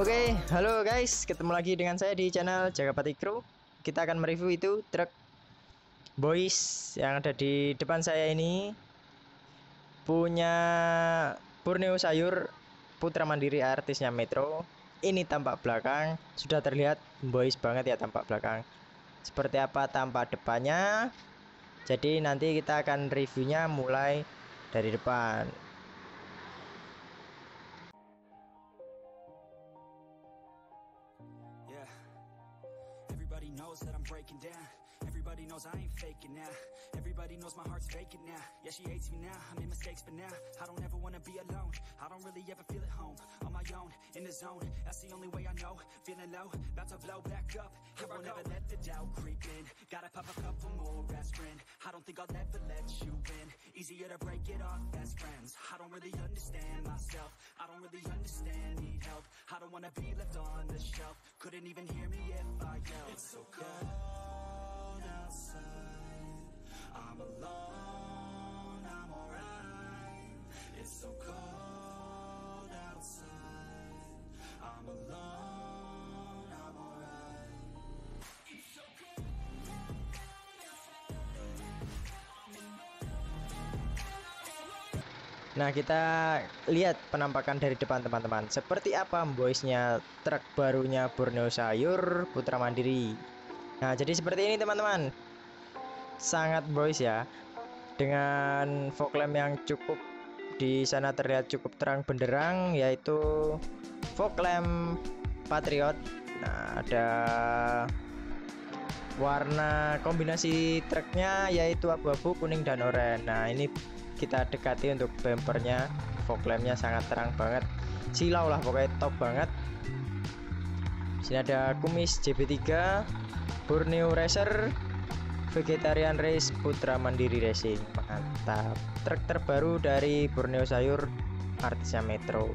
Oke, halo guys, ketemu lagi dengan saya di channel Jagapati Crew. Kita akan mereview itu truk boys yang ada di depan saya ini, punya Borneo Sayur Putra Mandiri artisnya Metro. Ini tampak belakang, sudah terlihat boys banget ya tampak belakang. Seperti apa tampak depannya? Jadi nanti kita akan reviewnya mulai dari depan. That I'm breaking down, everybody knows I ain't faking now, everybody knows my heart's faking now, yeah she hates me now, I made mistakes but now, I don't ever wanna be alone, I don't really ever feel at home, on my own, in the zone, that's the only way I know, feeling low, about to blow back up, here I won't ever let the doubt creep in, gotta pop a couple more aspirin, I don't think I'll ever let you in, easier to break it off as friends, I don't really understand myself, I don't really understand, need help, I don't wanna be left on the shelf, couldn't even hear me if I yelled, it's so cold outside, I'm alone, I'm alright. It's so cold outside, I'm alone, I'm alright. It's so cold. Nah, kita lihat penampakan dari depan teman-teman. Seperti apa boysnya truk barunya Borneo Sayur Putra Mandiri. Nah, jadi seperti ini teman-teman. Sangat boys ya. Dengan fog lamp yang cukup di sana terlihat cukup terang benderang, yaitu fog lamp Patriot. Nah, ada warna kombinasi truknya yaitu abu-abu, kuning dan oranye. Nah, ini kita dekati untuk bumpernya. Fog lampnya sangat terang banget. Silau lah pokoknya, top banget. Sini ada kumis JB3 Borneo Racer Vegetarian Race Putra Mandiri Racing. Mantap, truk terbaru dari Borneo Sayur artisnya Metro.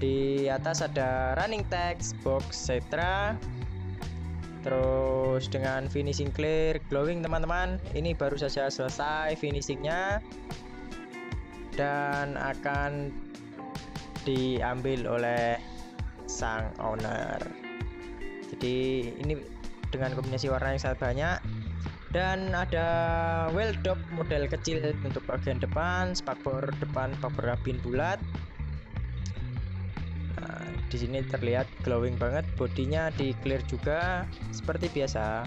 Di atas ada running tags, box, etc. Terus dengan finishing clear glowing teman-teman. Ini baru saja selesai finishingnya dan akan diambil oleh sang owner. Jadi ini dengan kombinasi warna yang sangat banyak, dan ada well dop model kecil untuk bagian depan, spakbor depan, spakbor kabin bulat. Nah, di sini terlihat glowing banget, bodinya di clear juga seperti biasa.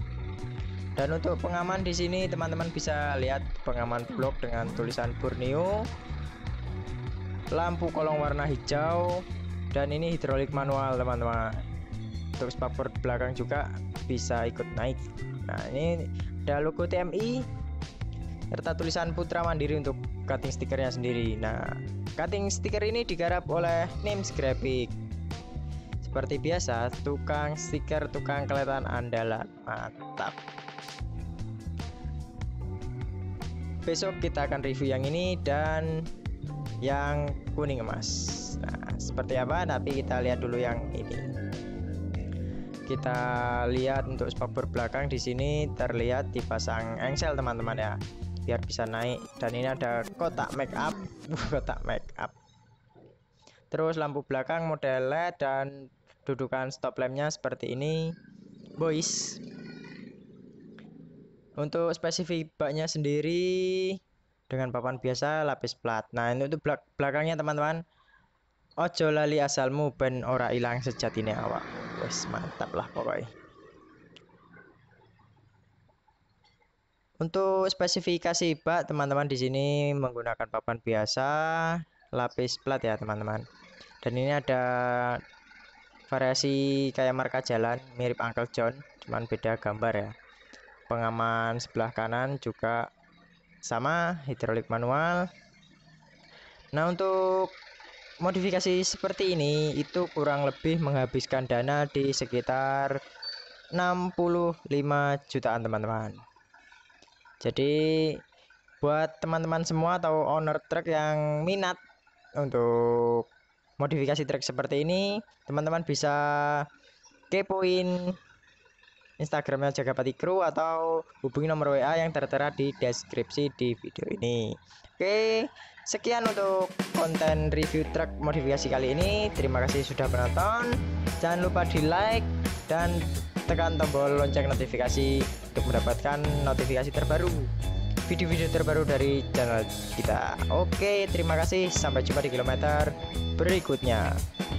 Dan untuk pengaman di sini teman-teman bisa lihat pengaman blok dengan tulisan Borneo, lampu kolong warna hijau, dan ini hidrolik manual teman-teman. Untuk spakbor belakang juga bisa ikut naik. Nah, ini ada logo TMI serta tulisan Putra Mandiri untuk cutting stikernya sendiri. Nah, cutting stiker ini digarap oleh Names Graphic. Seperti biasa, tukang stiker, tukang kelihatan andalan. Mantap. Besok kita akan review yang ini dan yang kuning emas. Nah, seperti apa? Tapi kita lihat dulu yang ini. Kita lihat untuk spakbor belakang di sini terlihat dipasang engsel teman-teman ya, biar bisa naik. Dan ini ada kotak make up, Terus lampu belakang model LED dan dudukan stop lampnya seperti ini, boys. Untuk spesifik baknya sendiri dengan papan biasa lapis plat. Nah, ini untuk belakangnya teman-teman. Ojo lali asalmu ben ora ilang sejatine awak. Wes mantap lah pokoknya. Untuk spesifikasi bak teman-teman di sini menggunakan papan biasa lapis plat ya teman-teman. Dan ini ada variasi kayak marka jalan mirip Uncle John, cuman beda gambar ya. Pengaman sebelah kanan juga sama, hidrolik manual. Nah, untuk modifikasi seperti ini itu kurang lebih menghabiskan dana di sekitar 65 jutaan teman-teman. Jadi buat teman-teman semua atau owner truk yang minat untuk modifikasi truk seperti ini, teman-teman bisa kepoin Instagramnya Jagapati Crew atau hubungi nomor WA yang tertera di deskripsi di video ini. Oke, sekian untuk konten review truk modifikasi kali ini. Terima kasih sudah menonton. Jangan lupa di like dan tekan tombol lonceng notifikasi untuk mendapatkan notifikasi terbaru video-video terbaru dari channel kita. Oke, terima kasih. Sampai jumpa di kilometer berikutnya.